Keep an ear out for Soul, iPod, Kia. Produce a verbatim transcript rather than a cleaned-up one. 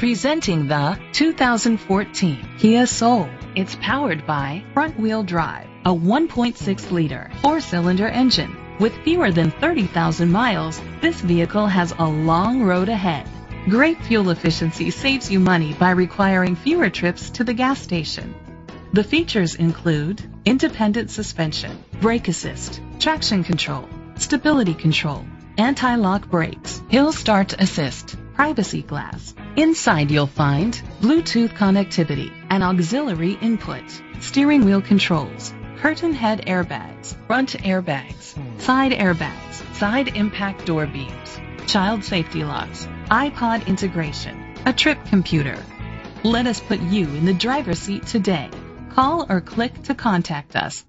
Presenting the two thousand fourteen Kia Soul. It's powered by front-wheel drive, a one point six liter four-cylinder engine. With fewer than thirty thousand miles, this vehicle has a long road ahead. Great fuel efficiency saves you money by requiring fewer trips to the gas station. The features include independent suspension, brake assist, traction control, stability control, anti-lock brakes, hill start assist, privacy glass. Inside you'll find Bluetooth connectivity, an auxiliary input, steering wheel controls, curtain head airbags, front airbags, side airbags, side impact door beams, child safety locks, iPod integration, a trip computer. Let us put you in the driver's seat today. Call or click to contact us.